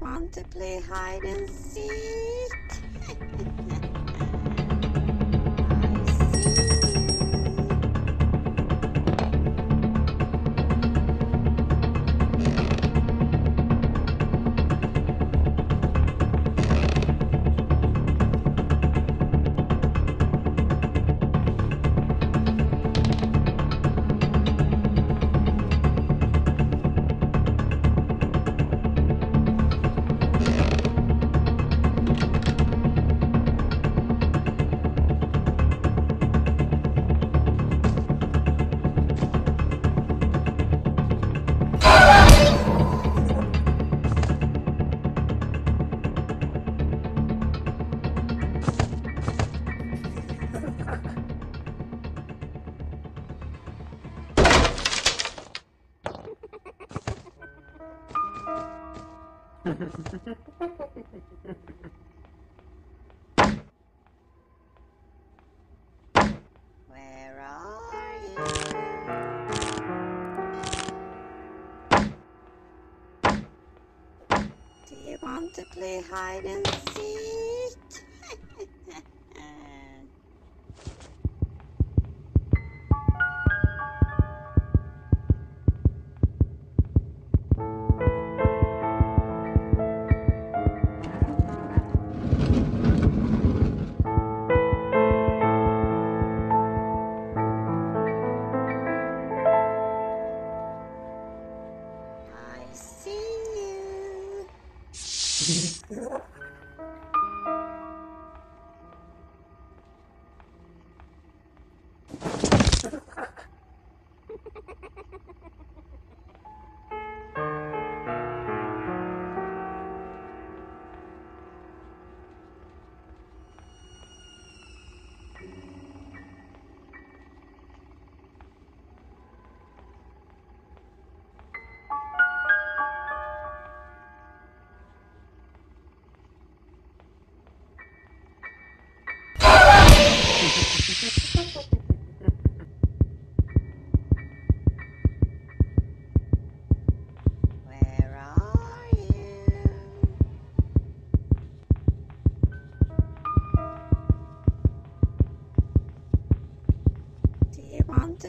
want to play hide and seek? Where are you? Do you want to play hide and seek? To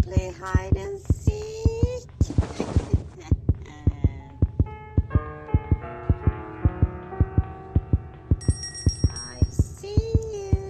play hide and seek. I see you.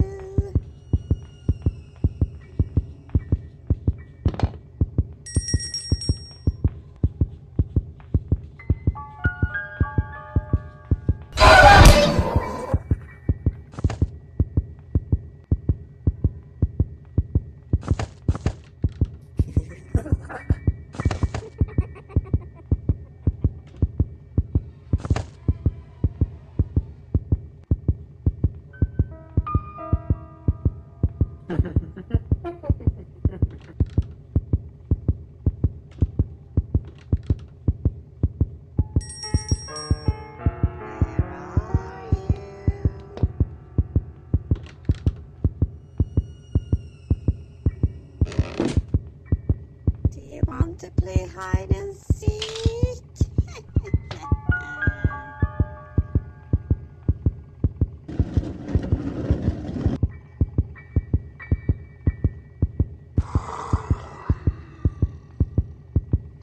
To play hide and seek.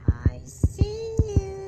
I see you.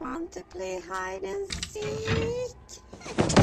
Want to play hide and seek?